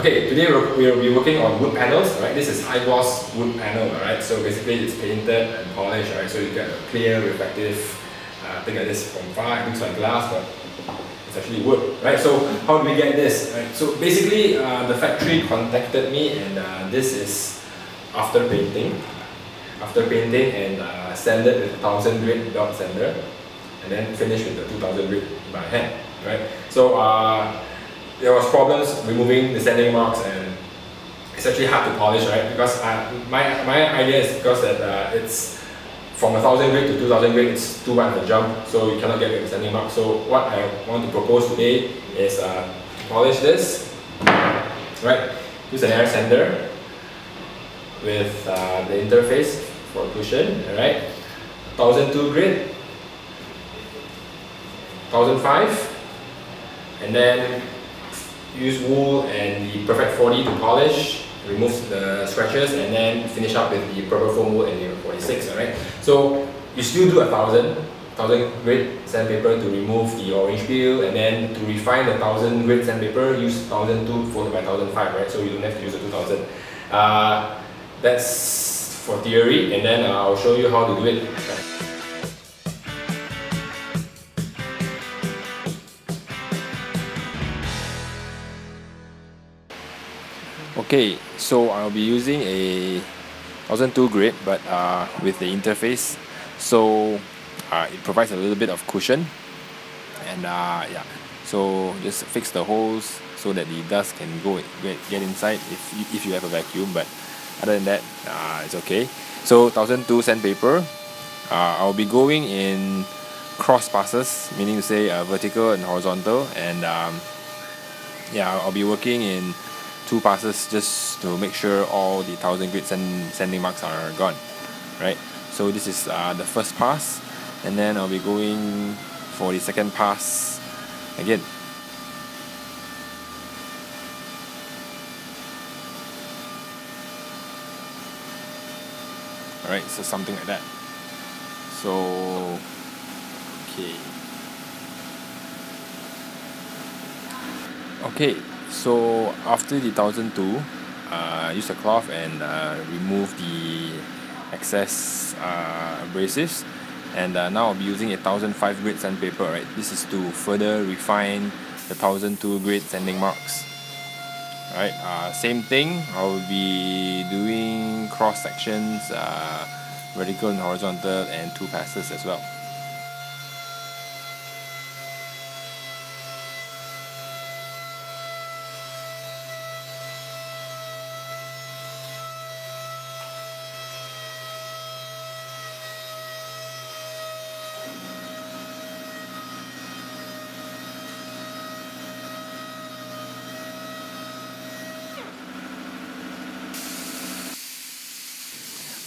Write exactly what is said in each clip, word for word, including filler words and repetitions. Okay, today we will be working on wood panels, right? This is high gloss wood panel, right? So basically it's painted and polished, right? So you get a clear, reflective uh, thing like this from far. It looks like glass, but it's actually wood, right? So how do we get this? Right? So basically uh, the factory contacted me, and uh, this is after painting. After painting and uh, sanded with one thousand grit dot sander, and then finished with the two thousand grit by hand, right? So uh, there was problems removing the sanding marks, and it's actually hard to polish, right? Because uh, my my idea is because that uh, it's from a thousand grit to two thousand grit, it's too wide of a jump, so you cannot get rid of the sanding mark. So what I want to propose today is uh, to polish this, right? Use an air sander with uh, the interface for cushion, right? Thousand two grit, thousand five, and then use wool and the Perfect forty to polish, remove the scratches, and then finish up with the Purple Foam Wool and the forty-six, alright? So you still do a thousand, thousand grit sandpaper to remove the orange peel, and then to refine the thousand grit sandpaper, use thousand two followed by thousand five, right? So you don't have to use the two thousand. Uh, that's for theory, and then I'll show you how to do it. Okay, so I'll be using a one thousand two grit, but uh, with the interface, so uh, it provides a little bit of cushion, and uh, yeah, so just fix the holes so that the dust can go get, get inside if you, if you have a vacuum. But other than that, uh, it's okay. So one thousand two sandpaper, uh, I'll be going in cross passes, meaning to say uh, vertical and horizontal, and um, yeah, I'll be working in two passes just to make sure all the thousand grit sand, sanding marks are gone, right? So this is uh, the first pass, and then I'll be going for the second pass again. Alright, so something like that. So okay, okay. So after the one thousand two, uh, use a cloth and uh, remove the excess uh, abrasives, and uh, now I'll be using a one thousand five grit sandpaper, right? This is to further refine the one thousand two grit sanding marks. Alright, uh, same thing, I'll be doing cross sections, uh, vertical and horizontal, and two passes as well.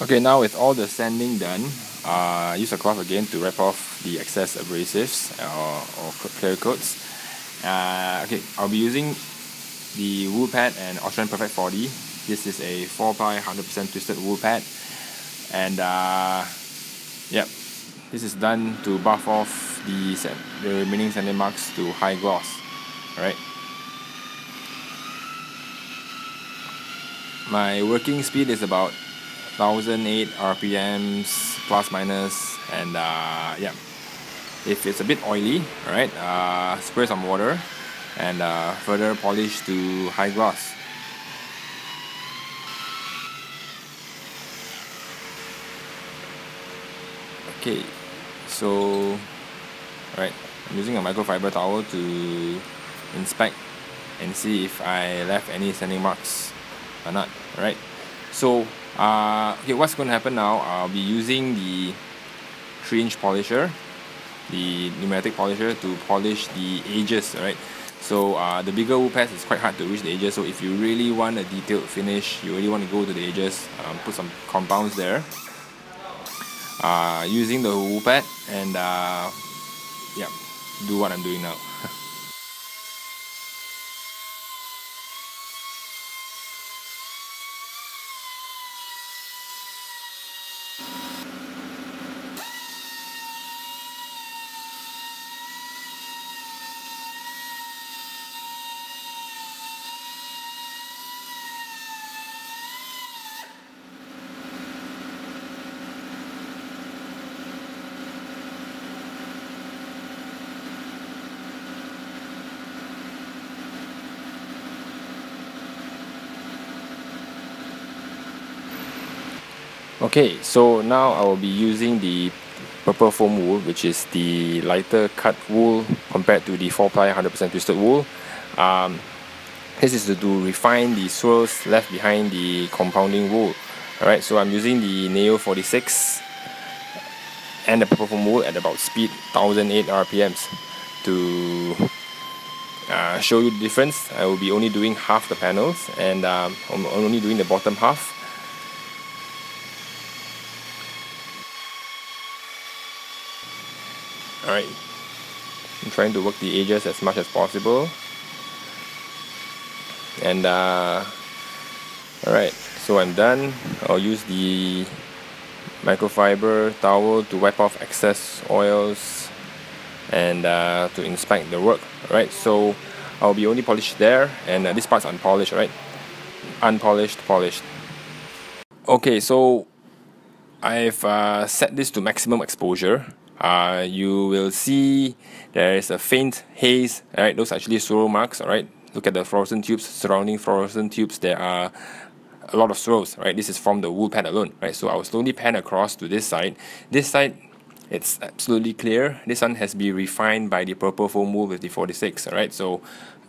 Okay, now with all the sanding done, uh, use a cloth again to wipe off the excess abrasives or, or clear coats. Uh, okay, I'll be using the wool pad and OSREN Perfect forty. This is a four ply one hundred percent twisted wool pad, and uh, yep, this is done to buff off the, sand, the remaining sanding marks to high gloss. Alright. My working speed is about one thousand eight R P Ms plus minus, and uh, yeah, if it's a bit oily, right, uh, spray some water and uh, further polish to high gloss. Okay, so right, I'm using a microfiber towel to inspect and see if I left any sanding marks or not, right? So Uh, okay, what's going to happen now, I'll be using the three inch polisher, the pneumatic polisher, to polish the edges, right? So uh, the bigger wool pads, it's quite hard to reach the edges, so if you really want a detailed finish, you really want to go to the edges, um, put some compounds there, uh, using the wool pad, and uh, yeah, do what I'm doing now. Okay, so now I will be using the purple foam wool, which is the lighter cut wool compared to the four ply one hundred percent twisted wool. Um, this is to, to refine the swirls left behind the compounding wool. Alright, so I'm using the N A O forty-six and the purple foam wool at about speed one thousand eight R P Ms. To uh, show you the difference, I will be only doing half the panels, and um, I'm only doing the bottom half. Alright, I'm trying to work the edges as much as possible. And uh, alright, so I'm done. I'll use the microfiber towel to wipe off excess oils and uh, to inspect the work. Alright, so I'll be only polished there, and uh, this part's unpolished, right? Unpolished, polished. Okay, so I've uh, set this to maximum exposure. Uh, you will see there is a faint haze. All right, those are actually swirl marks. All right, look at the fluorescent tubes, surrounding fluorescent tubes. There are a lot of swirls. Right, this is from the wool pad alone. Right, so I will slowly pan across to this side. This side, it's absolutely clear. This one has been refined by the purple foam wool with the forty-six. All right, so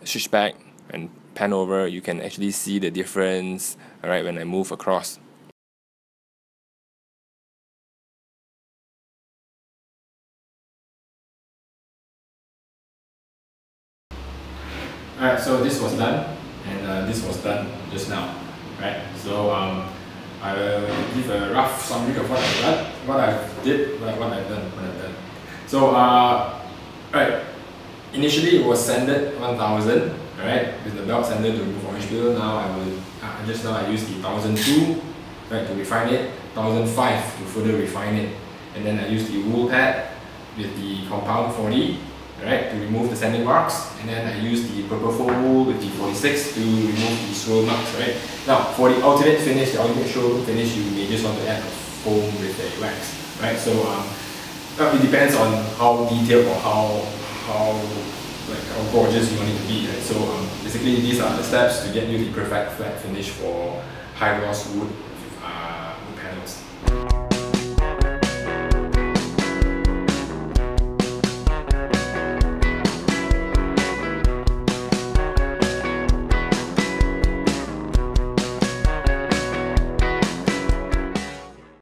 switch back and pan over. You can actually see the difference. All right, when I move across. Alright, so this was done, and uh, this was done just now, right? So um, I will give a rough summary of what I've done, what I did, what, what I've done, what I've done. So, uh, right, initially it was sanded one thousand, right, with the belt sander to remove orange peel. Now I will, uh, just now I used the one thousand two, right, to refine it, one thousand five to further refine it, and then I used the wool pad with the compound forty. Right, to remove the sanding marks, and then I use the purple foam wool with the forty-six to remove the swirl marks. Right now, for the ultimate finish, the ultimate show finish, you may just want to add a foam with a wax. Right, so um, it depends on how detailed or how how like how gorgeous you want it to be. Right, so um, basically these are the steps to get you the perfect flat finish for high gloss wood uh, wood panels.